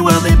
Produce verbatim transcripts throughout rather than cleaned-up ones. Well then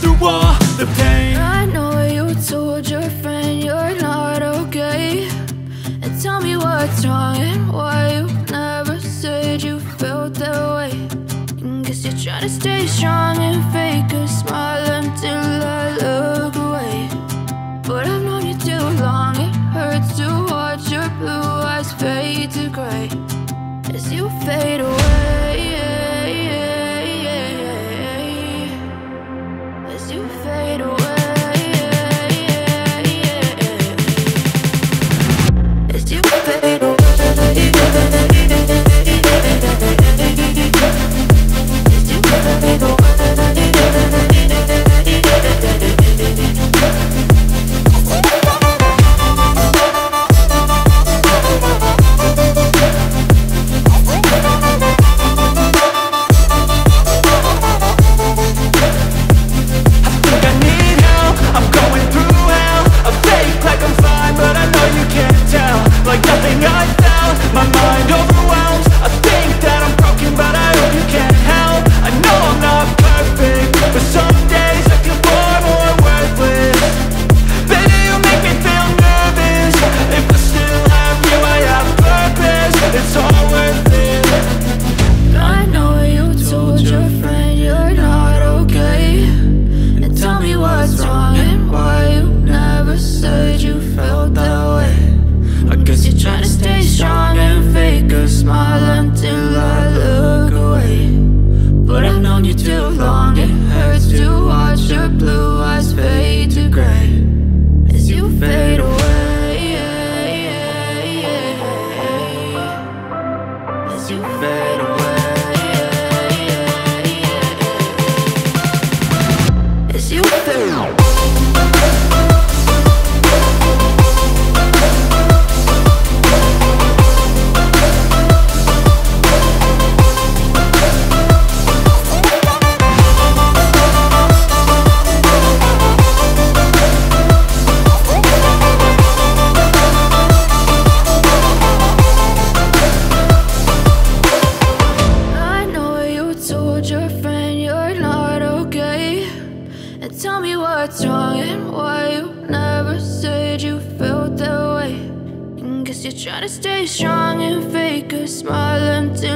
through all the pain. I know you told your friend you're not okay, and tell me what's wrong and why you never said you felt that way. Guess you're trying to stay strong and fake a smile until I look away. But I've known you too long, it hurts to watch your blue eyes fade to gray as you fade away, as you fade away, as you fade away. You're trying to stay strong and fake a smile until